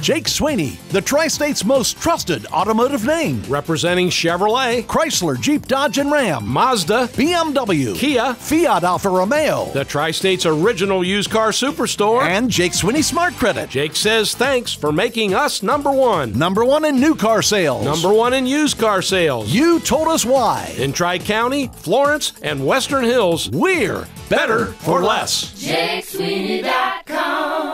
Jake Sweeney, the Tri-State's most trusted automotive name. Representing Chevrolet, Chrysler, Jeep, Dodge, and Ram, Mazda, BMW, Kia, Fiat, Alfa Romeo, the Tri-State's original used car superstore, and Jake Sweeney Smart Credit. Jake says thanks for making us number one. Number one in new car sales. Number one in used car sales. You told us why. In Tri-County, Florence, and Western Hills, we're better for less. JakeSweeney.com